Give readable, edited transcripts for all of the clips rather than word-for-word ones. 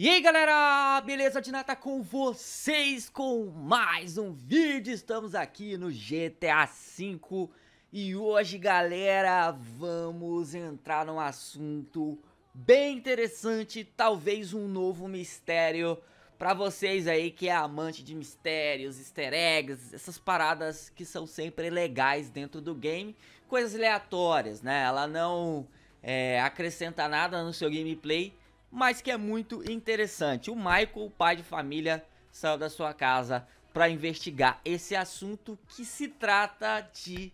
E aí galera, beleza? Dinata com vocês com mais um vídeo. Estamos aqui no GTA V e hoje, galera, vamos entrar num assunto bem interessante, talvez um novo mistério pra vocês aí que é amante de mistérios, easter eggs, essas paradas que são sempre legais dentro do game, coisas aleatórias, né? Ela não acrescenta nada no seu gameplay, mas que é muito interessante. O Michael, pai de família, saiu da sua casa para investigar esse assunto, que se trata de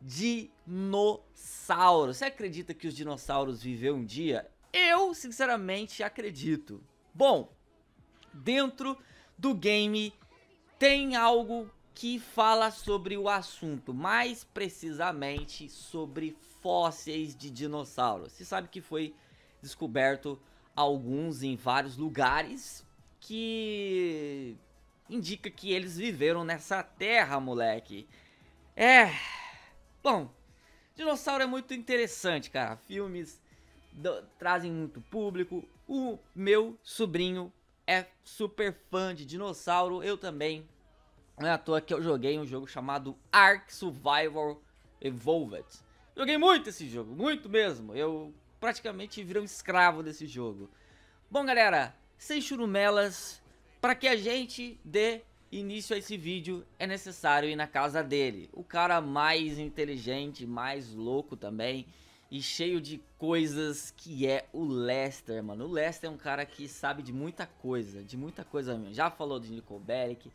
dinossauros. Você acredita que os dinossauros viveram um dia? Eu, sinceramente, acredito. Bom, dentro do game tem algo que fala sobre o assunto, mais precisamente sobre fósseis de dinossauros. Você sabe que foi descoberto alguns em vários lugares que indica que eles viveram nessa terra, moleque. Bom, dinossauro é muito interessante, cara. Filmes trazem muito público. O meu sobrinho é super fã de dinossauro. Eu também. Não é à toa que eu joguei um jogo chamado Ark Survival Evolved. Joguei muito esse jogo, muito mesmo. Eu praticamente virou um escravo desse jogo. Bom, galera, sem churumelas, para que a gente dê início a esse vídeo, é necessário ir na casa dele. O cara mais inteligente, mais louco também e cheio de coisas, que é o Lester, mano. O Lester é um cara que sabe de muita coisa mesmo. Já falou de Niko Bellic.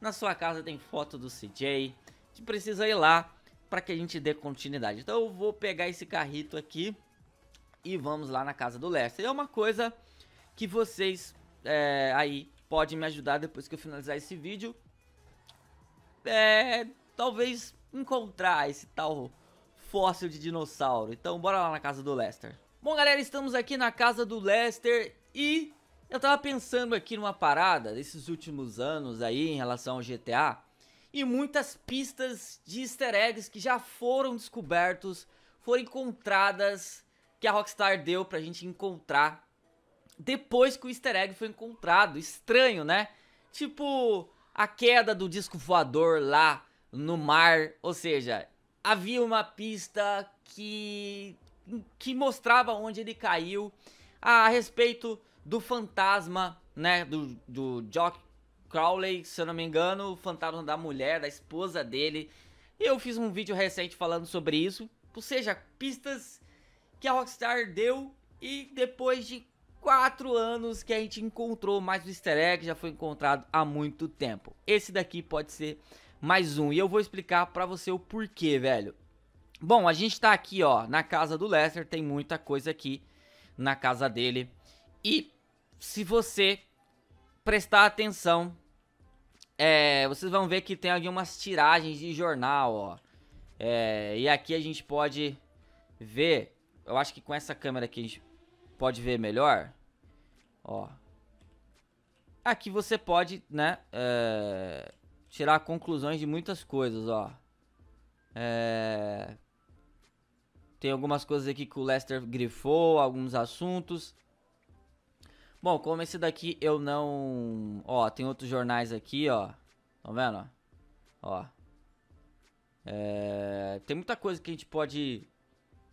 Na sua casa tem foto do CJ. A gente precisa ir lá para que a gente dê continuidade. Então eu vou pegar esse carrito aqui e vamos lá na casa do Lester. É uma coisa que vocês aí podem me ajudar depois que eu finalizar esse vídeo. Talvez encontrar esse tal fóssil de dinossauro. Então bora lá na casa do Lester. Bom, galera, estamos aqui na casa do Lester e eu tava pensando aqui numa parada desses últimos anos aí em relação ao GTA. E muitas pistas de easter eggs que já foram descobertos, foram encontradas, que a Rockstar deu pra gente encontrar depois que o easter egg foi encontrado. Estranho, né? Tipo, a queda do disco voador lá no mar. Ou seja, havia uma pista que mostrava onde ele caiu. A respeito do fantasma, né? Do Jack Crowley, se eu não me engano. O fantasma da mulher, da esposa dele. Eu fiz um vídeo recente falando sobre isso. Ou seja, pistas que a Rockstar deu, e depois de 4 anos que a gente encontrou mais o easter egg, já foi encontrado há muito tempo. Esse daqui pode ser mais um, e eu vou explicar pra você o porquê, velho. Bom, a gente tá aqui, ó, na casa do Lester. Tem muita coisa aqui na casa dele, e se você prestar atenção, vocês vão ver que tem algumas tiragens de jornal, ó. E aqui a gente pode ver. Eu acho que com essa câmera aqui a gente pode ver melhor. Ó. Aqui você pode, né, tirar conclusões de muitas coisas, ó. Tem algumas coisas aqui que o Lester grifou, alguns assuntos. Bom, como esse daqui eu não... Ó, tem outros jornais aqui, ó. Tá vendo? Ó. Tem muita coisa que a gente pode...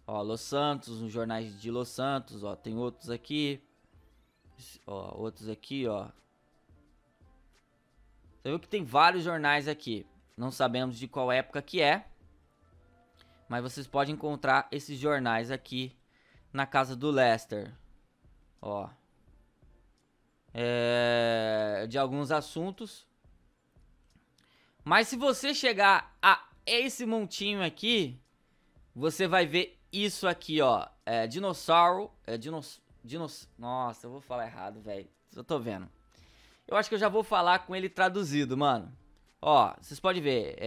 Ó, Los Santos, nos jornais de Los Santos, ó, tem outros aqui. Ó, outros aqui, ó. Você viu que tem vários jornais aqui. Não sabemos de qual época que é, mas vocês podem encontrar esses jornais aqui na casa do Lester. Ó. De alguns assuntos. Mas se você chegar a esse montinho aqui, você vai ver isso aqui, ó. Dinossauro. Nossa, eu vou falar errado, velho. Eu tô vendo. Eu acho que eu já vou falar com ele traduzido, mano. Ó, vocês podem ver.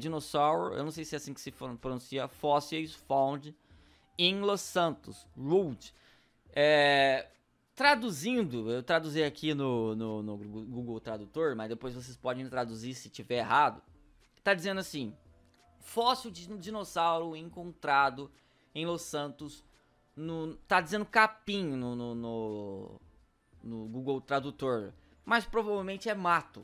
Dinossauro. Eu não sei se é assim que se pronuncia. Fósseis found in Los Santos. Road. Traduzindo. Eu traduzi aqui no Google Tradutor, mas depois vocês podem traduzir se tiver errado. Tá dizendo assim: fóssil de dinossauro encontrado em Los Santos. Tá dizendo capim no, no, no, no Google Tradutor, mas provavelmente é mato,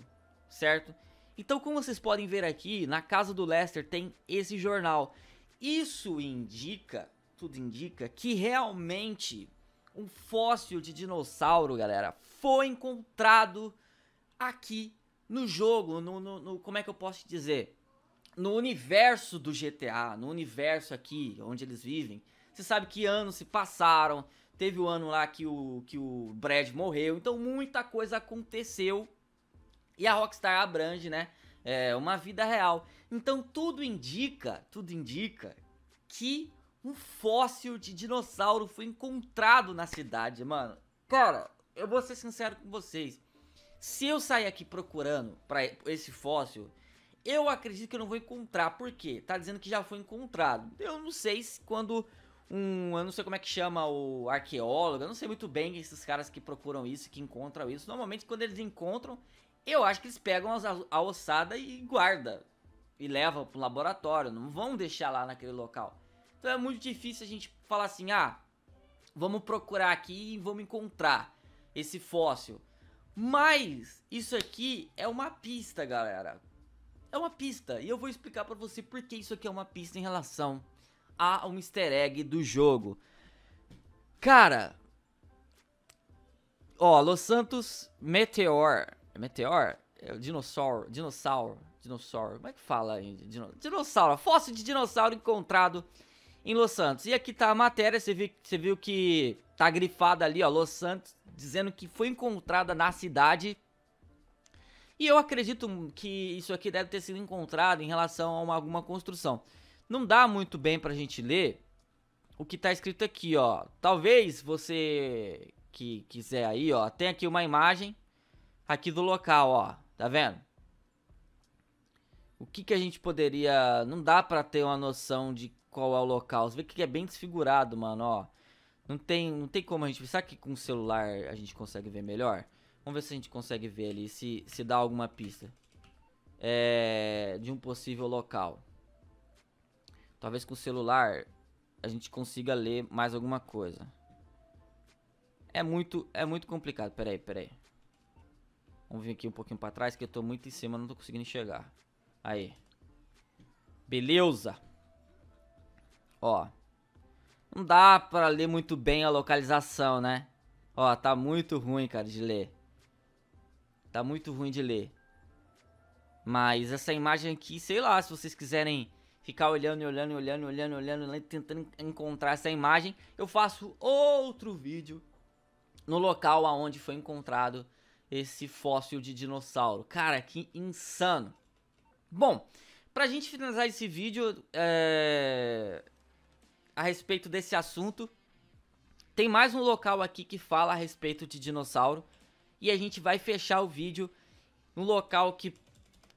certo? Então, como vocês podem ver aqui, na casa do Lester tem esse jornal. Isso indica, tudo indica, que realmente um fóssil de dinossauro, galera, foi encontrado aqui no jogo, como é que eu posso dizer? No universo do GTA, no universo aqui, onde eles vivem. Você sabe que anos se passaram, teve o ano lá que o Brad morreu, então muita coisa aconteceu e a Rockstar abrange, né, uma vida real. Então tudo indica que um fóssil de dinossauro foi encontrado na cidade, mano. Cara, eu vou ser sincero com vocês, se eu sair aqui procurando pra esse fóssil, eu acredito que eu não vou encontrar, porque tá dizendo que já foi encontrado. Eu não sei se quando eu não sei como é que chama o arqueólogo, eu não sei muito bem esses caras que procuram isso, que encontram isso. Normalmente quando eles encontram, eu acho que eles pegam a ossada e guardam, e levam pro laboratório, não vão deixar lá naquele local. Então é muito difícil a gente falar assim, ah, vamos procurar aqui e vamos encontrar esse fóssil. Mas isso aqui é uma pista, galera. É uma pista, e eu vou explicar pra você porque isso aqui é uma pista em relação a um easter egg do jogo. Cara, ó, Los Santos Meteor, Meteor? É o dinossauro, como é que fala aí? Dinossauro, fóssil de dinossauro encontrado em Los Santos. E aqui tá a matéria, você viu que tá grifada ali, ó, Los Santos, dizendo que foi encontrada na cidade. E eu acredito que isso aqui deve ter sido encontrado em relação a alguma construção. Não dá muito bem pra gente ler o que tá escrito aqui, ó. Talvez você que quiser aí, ó, tem aqui uma imagem aqui do local, ó. Tá vendo? O que que a gente poderia... Não dá pra ter uma noção de qual é o local. Você vê que é bem desfigurado, mano, ó. Não tem como a gente... Será que com o celular a gente consegue ver melhor? Vamos ver se a gente consegue ver ali, se dá alguma pista de um possível local. Talvez com o celular a gente consiga ler mais alguma coisa. É muito complicado, peraí. Vamos vir aqui um pouquinho pra trás que eu tô muito em cima, não tô conseguindo enxergar. Aí. Beleza. Ó. Não dá pra ler muito bem a localização, né? Ó, tá muito ruim, cara, de ler. Tá muito ruim de ler. Mas essa imagem aqui, sei lá, se vocês quiserem ficar olhando, tentando encontrar essa imagem, eu faço outro vídeo no local aonde foi encontrado esse fóssil de dinossauro. Cara, que insano. Bom, pra gente finalizar esse vídeo a respeito desse assunto, tem mais um local aqui que fala a respeito de dinossauro. E a gente vai fechar o vídeo num local que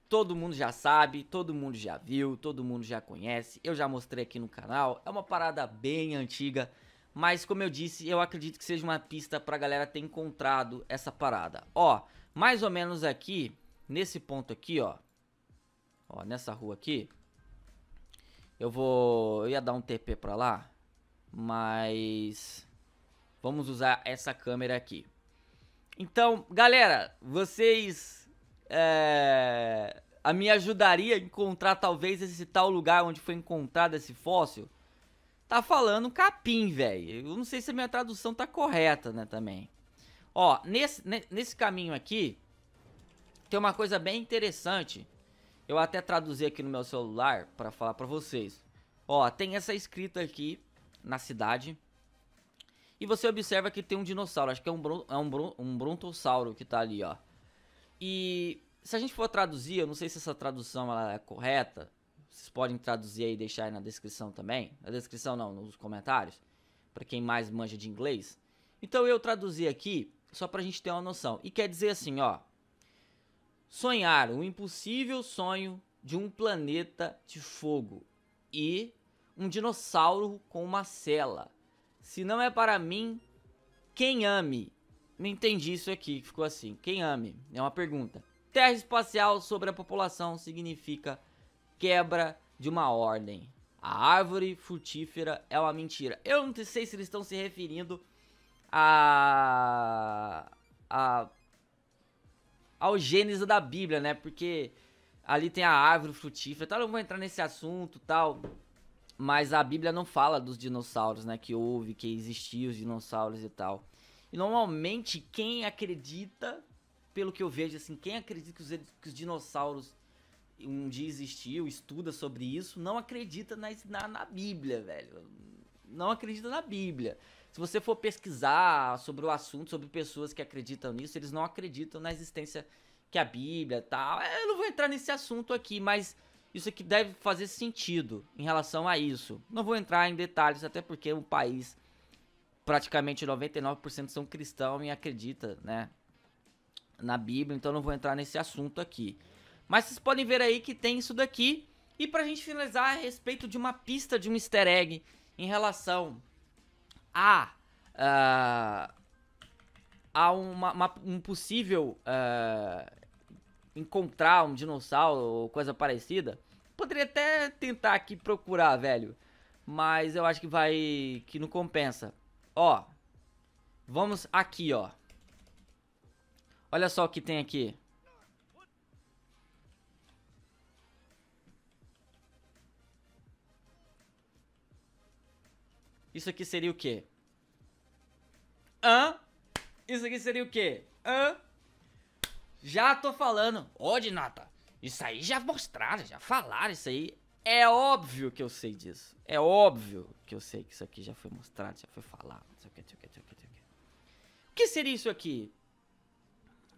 todo mundo já sabe, todo mundo já viu, todo mundo já conhece. Eu já mostrei aqui no canal, é uma parada bem antiga, mas como eu disse, eu acredito que seja uma pista pra galera ter encontrado essa parada. Ó, mais ou menos aqui, nesse ponto aqui, ó. Ó, nessa rua aqui. Eu ia dar um TP pra lá, mas vamos usar essa câmera aqui. Então, galera, vocês me ajudaria a encontrar talvez esse tal lugar onde foi encontrado esse fóssil? Tá falando capim, velho. Eu não sei se a minha tradução tá correta, né, também. Ó, nesse caminho aqui, tem uma coisa bem interessante. Eu até traduzi aqui no meu celular pra falar pra vocês. Ó, tem essa escrita aqui na cidade. E você observa que tem um dinossauro, acho que é um brontossauro que tá ali, ó. E se a gente for traduzir, eu não sei se essa tradução ela é correta. Vocês podem traduzir aí e deixar aí na descrição também. Na descrição não, nos comentários. Pra quem mais manja de inglês. Então eu traduzi aqui, só pra gente ter uma noção. E quer dizer assim, ó. Sonhar o impossível sonho de um planeta de fogo. E um dinossauro com uma cela. Se não é para mim, quem ame? Não entendi isso aqui, que ficou assim. Quem ame? É uma pergunta. Terra espacial sobre a população significa quebra de uma ordem. A árvore frutífera é uma mentira. Eu não sei se eles estão se referindo a ao Gênesis da Bíblia, né? Porque ali tem a árvore frutífera, tal, eu vou entrar nesse assunto, tal. Mas a Bíblia não fala dos dinossauros, né? Que houve, que existiam os dinossauros e tal. E normalmente quem acredita, pelo que eu vejo, assim, quem acredita que os dinossauros um dia existiu, estuda sobre isso, não acredita na Bíblia, velho. Não acredita na Bíblia. Se você for pesquisar sobre o assunto, sobre pessoas que acreditam nisso, eles não acreditam na existência que a Bíblia tal. Eu não vou entrar nesse assunto aqui, mas isso aqui deve fazer sentido em relação a isso. Não vou entrar em detalhes, até porque o país praticamente 99% são cristãos e acredita, né, na Bíblia, então não vou entrar nesse assunto aqui. Mas vocês podem ver aí que tem isso daqui. E pra gente finalizar, a respeito de uma pista de um easter egg em relação a um possível encontrar um dinossauro ou coisa parecida. Poderia até tentar aqui procurar, velho, mas eu acho que vai, que não compensa. Ó, vamos aqui, ó. Olha só o que tem aqui. Isso aqui seria o quê? Hã? Isso aqui seria o quê? Hã? Já tô falando. Ó, Dinata, isso aí já mostraram, já falaram isso aí. É óbvio que eu sei disso. É óbvio que eu sei que isso aqui já foi mostrado, já foi falado. O que seria isso aqui?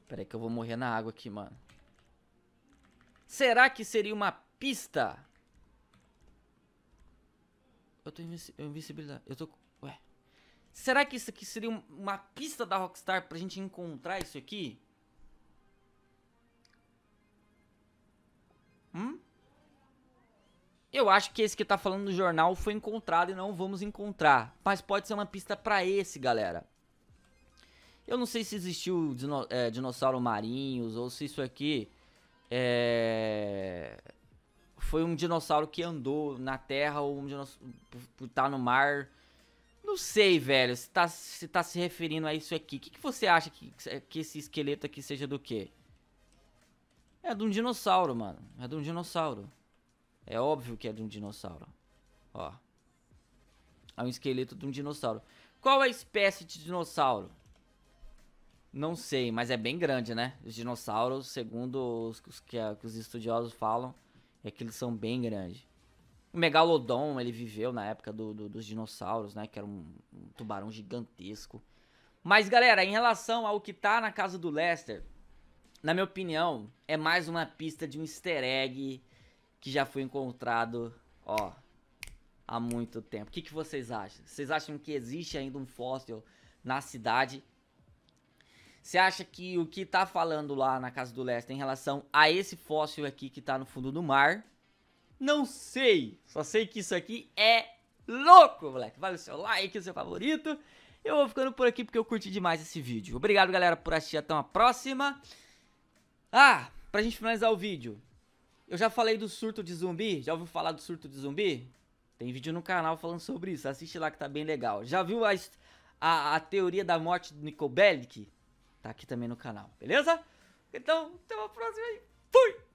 Pera aí que eu vou morrer na água aqui, mano. Será que seria uma pista? Eu tô invisibilidade. Eu tô... Ué. Será que isso aqui seria uma pista da Rockstar pra gente encontrar isso aqui? Eu acho que esse que tá falando no jornal foi encontrado e não vamos encontrar. Mas pode ser uma pista pra esse, galera. Eu não sei se existiu dinossauro marinhos ou se isso aqui é... foi um dinossauro que andou na terra ou um dinossauro por estar no mar. Não sei, velho, se tá se referindo a isso aqui. O que você acha que esse esqueleto aqui seja do quê? É de um dinossauro, mano. É de um dinossauro. É óbvio que é de um dinossauro. Ó. É um esqueleto de um dinossauro. Qual a espécie de dinossauro? Não sei, mas é bem grande, né? Os dinossauros, segundo que os estudiosos falam, é que eles são bem grandes. O Megalodon, ele viveu na época dos dinossauros, né? Que era um tubarão gigantesco. Mas, galera, em relação ao que tá na casa do Lester, na minha opinião, é mais uma pista de um easter egg que já foi encontrado, ó, há muito tempo. O que vocês acham? Vocês acham que existe ainda um fóssil na cidade? Você acha que o que tá falando lá na casa do Lester em relação a esse fóssil aqui que tá no fundo do mar? Não sei, só sei que isso aqui é louco, moleque. Vale o seu like, o seu favorito. Eu vou ficando por aqui porque eu curti demais esse vídeo. Obrigado, galera, por assistir. Até uma próxima. Pra gente finalizar o vídeo. Eu já falei do surto de zumbi? Já ouviu falar do surto de zumbi? Tem vídeo no canal falando sobre isso. Assiste lá que tá bem legal. Já viu a teoria da morte do Niko Bellic? Tá aqui também no canal, beleza? Então, até uma próxima aí. Fui!